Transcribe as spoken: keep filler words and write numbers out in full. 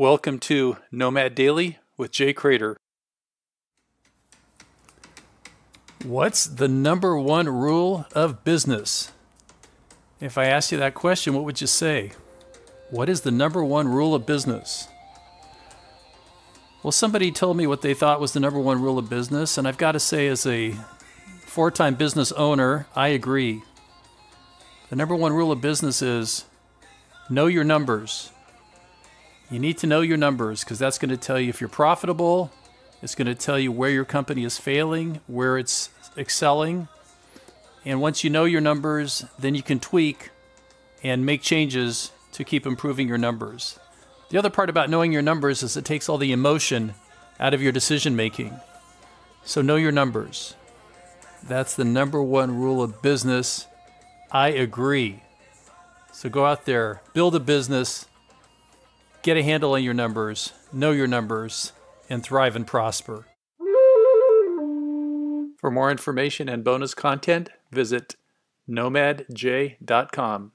Welcome to Nomad Daily with Jay Cradeur. What's the number one rule of business? If I asked you that question, what would you say? What is the number one rule of business? Well, somebody told me what they thought was the number one rule of business, and I've got to say, as a four-time business owner, I agree. The number one rule of business is know your numbers. You need to know your numbers because that's going to tell you if you're profitable. It's going to tell you where your company is failing, where it's excelling. And once you know your numbers, then you can tweak and make changes to keep improving your numbers. The other part about knowing your numbers is it takes all the emotion out of your decision making. So know your numbers. That's the number one rule of business. I agree. So go out there, build a business, get a handle on your numbers, know your numbers, and thrive and prosper. For more information and bonus content, visit nomad jay dot com.